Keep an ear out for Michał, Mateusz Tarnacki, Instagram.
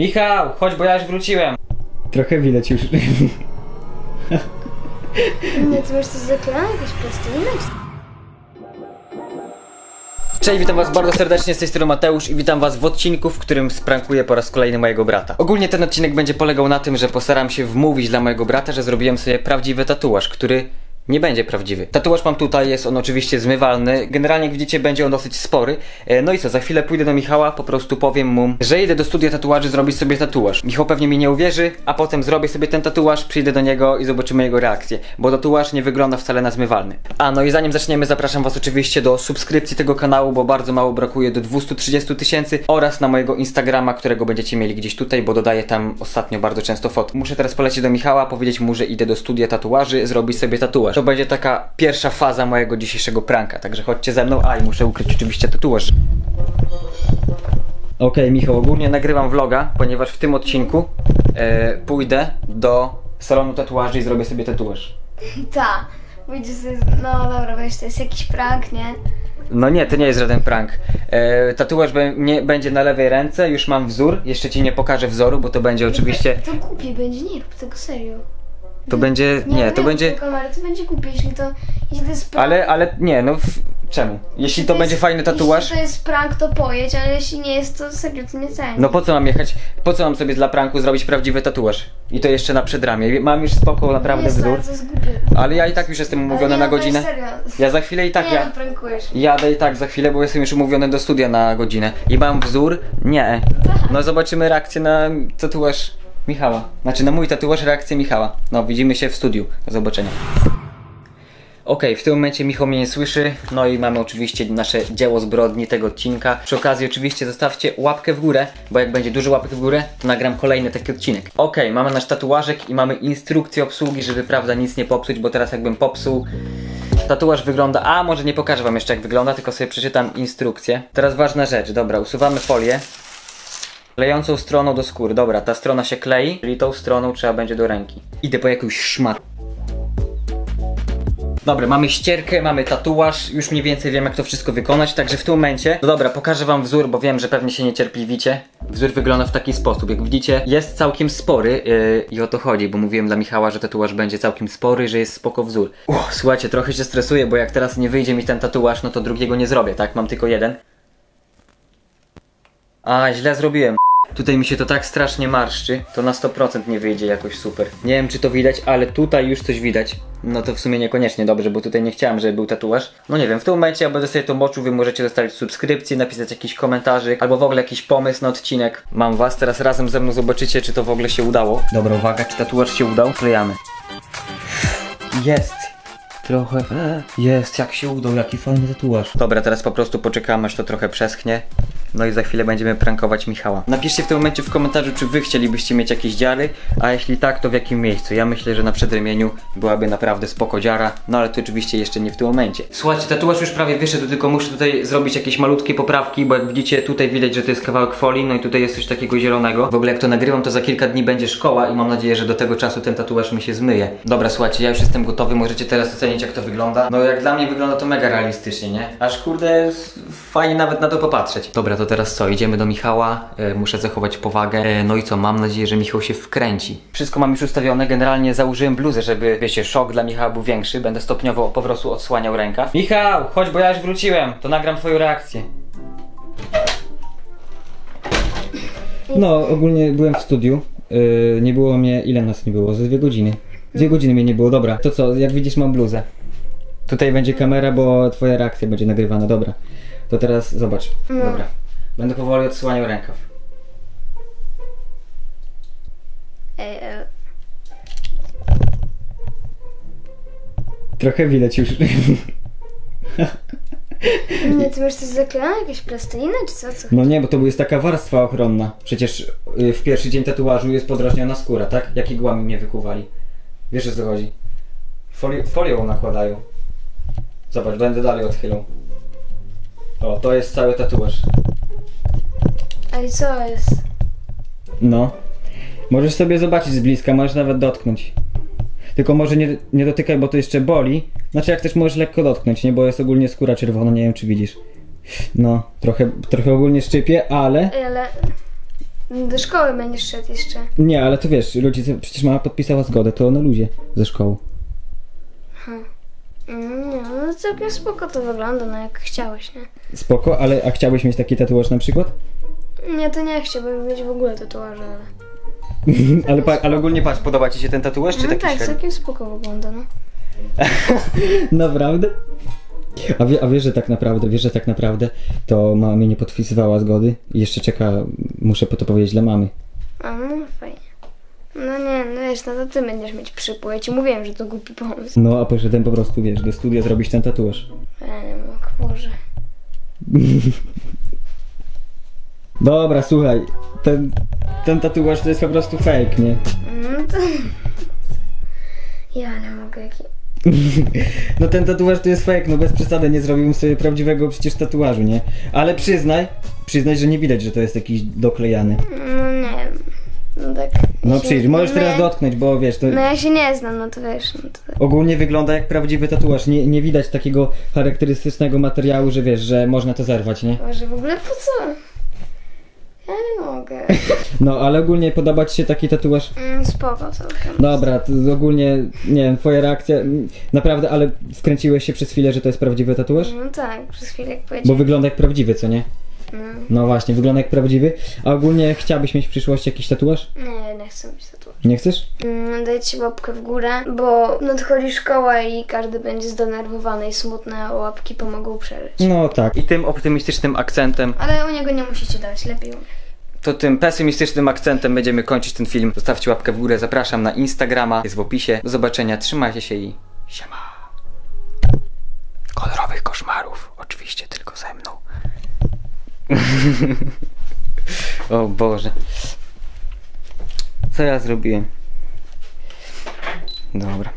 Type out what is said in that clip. Michał, chodź, bo ja już wróciłem. Trochę widać już. Nie, ty masz coś zaklejone, jakieś plastilinek? Cześć, witam was bardzo serdecznie, z tej strony Mateusz i witam was w odcinku, w którym sprankuję po raz kolejny mojego brata. Ogólnie ten odcinek będzie polegał na tym, że postaram się wmówić dla mojego brata, że zrobiłem sobie prawdziwy tatuaż, który nie będzie prawdziwy. Tatuaż mam tutaj, jest on oczywiście zmywalny. Generalnie jak widzicie, będzie on dosyć spory. No i co, za chwilę pójdę do Michała, po prostu powiem mu, że idę do studia tatuaży zrobić sobie tatuaż. Michał pewnie mi nie uwierzy, a potem zrobię sobie ten tatuaż, przyjdę do niego i zobaczymy jego reakcję, bo tatuaż nie wygląda wcale na zmywalny. A no i zanim zaczniemy, zapraszam was oczywiście do subskrypcji tego kanału, bo bardzo mało brakuje do 230 000, oraz na mojego Instagrama, którego będziecie mieli gdzieś tutaj, bo dodaję tam ostatnio bardzo często fot. Muszę teraz polecieć do Michała, powiedzieć mu, że idę do studia tatuaży zrobić sobie tatuaż. To będzie taka pierwsza faza mojego dzisiejszego pranka, także chodźcie ze mną. A i muszę ukryć oczywiście tatuaż. Okej, Michał, ogólnie nagrywam vloga, ponieważ w tym odcinku pójdę do salonu tatuaży i zrobię sobie tatuaż. Tak, widzisz, no dobra, wiesz, to jest jakiś prank, nie? No nie, to nie jest żaden prank. Tatuaż będzie na lewej ręce, już mam wzór, jeszcze ci nie pokażę wzoru, bo to będzie oczywiście... To głupie będzie, nie rób tego serio. To będzie, nie, to będzie... To będzie głupie, jeśli to... Jeśli to jest prank, ale nie, no czemu? Jeśli to będzie fajny tatuaż... Jeśli to jest prank, to pojedź, ale jeśli nie jest, to serio, to nie cenię. No po co mam jechać, po co mam sobie dla pranku zrobić prawdziwy tatuaż? I to jeszcze na przedramię, mam już spoko, naprawdę jest, wzór. To jest głupie. Ale ja i tak już jestem umówiony na godzinę. Serio. Ja za chwilę i tak... Nie, ja prankujesz. Jadę i tak za chwilę, bo jestem już umówiony do studia na godzinę. I mam wzór? Nie. No zobaczymy reakcję na tatuaż Michała. Znaczy na mój tatuaż reakcję Michała. No widzimy się w studiu. Do zobaczenia. Okej, w tym momencie Michał mnie nie słyszy. No i mamy oczywiście nasze dzieło zbrodni tego odcinka. Przy okazji oczywiście zostawcie łapkę w górę, bo jak będzie dużo łapek w górę, to nagram kolejny taki odcinek. Okej, mamy nasz tatuażek i mamy instrukcję obsługi, żeby prawda nic nie popsuć, bo teraz jakbym popsuł... Tatuaż wygląda... A, może nie pokażę wam jeszcze jak wygląda, tylko sobie przeczytam instrukcję. Teraz ważna rzecz. Dobra, usuwamy folię. Klejącą stroną do skóry. Dobra, ta strona się klei, czyli tą stroną trzeba będzie do ręki. Idę po jakąś szmatę. Dobra, mamy ścierkę, mamy tatuaż, już mniej więcej wiem jak to wszystko wykonać, także w tym momencie... No dobra, pokażę wam wzór, bo wiem, że pewnie się niecierpliwicie. Wzór wygląda w taki sposób, jak widzicie, jest całkiem spory i o to chodzi, bo mówiłem dla Michała, że tatuaż będzie całkiem spory, że jest spoko wzór. Słuchajcie, trochę się stresuję, bo jak teraz nie wyjdzie mi ten tatuaż, no to drugiego nie zrobię, tak? Mam tylko jeden. A, źle zrobiłem. Tutaj mi się to tak strasznie marszczy, to na 100% nie wyjdzie jakoś super. Nie wiem czy to widać, ale tutaj już coś widać. No to w sumie niekoniecznie dobrze, bo tutaj nie chciałem, żeby był tatuaż. No nie wiem, w tym momencie ja będę sobie to moczył, wy możecie zostawić subskrypcję, napisać jakiś komentarzyk, albo w ogóle jakiś pomysł na odcinek. Mam was, teraz razem ze mną zobaczycie, czy to w ogóle się udało. Dobra, uwaga, czy tatuaż się udał? Klejamy. Jest! Trochę... Jest, jak się udał, jaki fajny tatuaż. Dobra, teraz po prostu poczekam, aż to trochę przeschnie. No i za chwilę będziemy prankować Michała. Napiszcie w tym momencie w komentarzu, czy wy chcielibyście mieć jakieś dziary, a jeśli tak, to w jakim miejscu. Ja myślę, że na przedramieniu byłaby naprawdę spoko dziara, no ale to oczywiście jeszcze nie w tym momencie. Słuchajcie, tatuaż już prawie wyszedł, tylko muszę tutaj zrobić jakieś malutkie poprawki, bo jak widzicie, tutaj widać, że to jest kawałek folii, no i tutaj jest coś takiego zielonego. W ogóle jak to nagrywam, to za kilka dni będzie szkoła i mam nadzieję, że do tego czasu ten tatuaż mi się zmyje. Dobra, słuchajcie, ja już jestem gotowy, możecie teraz ocenić jak to wygląda. No jak dla mnie wygląda to mega realistycznie, nie? Aż kurde, fajnie nawet na to popatrzeć. Dobra, to teraz co? Idziemy do Michała, muszę zachować powagę, no i co? Mam nadzieję, że Michał się wkręci. Wszystko mam już ustawione, generalnie założyłem bluzę, żeby, wiecie, szok dla Michała był większy. Będę stopniowo po prostu odsłaniał rękaw. Michał, chodź, bo ja już wróciłem, to nagram twoją reakcję. No, ogólnie byłem w studiu, nie było mnie, ile nas nie było? Ze 2 godziny. 2 godziny mnie nie było, dobra. To co, jak widzisz mam bluzę. Tutaj będzie kamera, bo twoja reakcja będzie nagrywana, dobra. To teraz zobacz, dobra. Będę powoli odsłaniał rękaw. Trochę widać już. Nie, ty masz coś zaklejone? Jakieś plasteliny czy co? No nie, bo to jest taka warstwa ochronna. Przecież w pierwszy dzień tatuażu jest podrażniona skóra, tak? Jak igłami mnie wykuwali. Wiesz o co chodzi? Folią nakładają. Zobacz, będę dalej odchylał. O, to jest cały tatuaż. A i co jest? No. Możesz sobie zobaczyć z bliska, możesz nawet dotknąć. Tylko może nie dotykaj, bo to jeszcze boli. Znaczy jak też możesz lekko dotknąć, nie? Bo jest ogólnie skóra czerwona, nie wiem czy widzisz. No, trochę ogólnie szczypie, ale... Do szkoły będziesz szedł jeszcze. Nie, ale to wiesz, rodzice, przecież mama podpisała zgodę, to na luzie ze szkoły. Aha. Nie, no całkiem spoko to wygląda, no jak chciałeś, nie? Spoko, ale a chciałbyś mieć taki tatuaż na przykład? Nie, to nie chciałbym mieć w ogóle tatuażu, ale... ale ogólnie patrz, podoba ci się ten tatuaż, czy taki? No tak, całkiem spoko wygląda, no. Naprawdę? A wiesz, że tak naprawdę to mama mnie nie podpisywała zgody i jeszcze czeka, muszę to powiedzieć dla mamy. A no fajnie. No nie, no wiesz, no to ty będziesz mieć przypół, ja ci mówiłem, że to głupi pomysł. No a poszedłem po prostu, wiesz, do studia zrobić ten tatuaż. Ja nie mogę, Boże. Dobra, słuchaj, ten tatuaż to jest po prostu fake, nie? No to... Ja nie mogę, jaki... No ten tatuaż to jest fake, no bez przesady, nie zrobiłbym sobie prawdziwego przecież tatuażu, nie? Ale przyznaj, że nie widać, że to jest jakiś doklejany. No nie wiem, no tak... No przyjdź, możesz teraz dotknąć, bo wiesz... To... No ja się nie znam, no to wiesz... No to tak. Ogólnie wygląda jak prawdziwy tatuaż, nie widać takiego charakterystycznego materiału, że wiesz, że można to zerwać, nie? Może w ogóle po co? Ja nie mogę. No, ale ogólnie podoba ci się taki tatuaż? Spoko całkiem. Dobra, to ogólnie, nie wiem, twoja reakcja, naprawdę, ale wkręciłeś się przez chwilę, że to jest prawdziwy tatuaż? No tak, przez chwilę jak powiedziałem. Bo wygląda jak prawdziwy, co nie? No. No właśnie, wygląda jak prawdziwy. A ogólnie chciałabyś mieć w przyszłości jakiś tatuaż? Nie, nie chcę mieć tatuaż. Nie chcesz? Daj ci łapkę w górę, bo nadchodzi szkoła i każdy będzie zdenerwowany i smutne łapki pomogą przeżyć. No tak. I tym optymistycznym akcentem... Ale u niego nie musicie dać, lepiej u mnie. To tym pesymistycznym akcentem będziemy kończyć ten film. Zostawcie łapkę w górę, zapraszam na Instagrama, jest w opisie. Do zobaczenia, trzymajcie się i siema. Kolorowych koszmarów, oczywiście tylko ze mną. O Boże. Co ja zrobiłem? Dobra.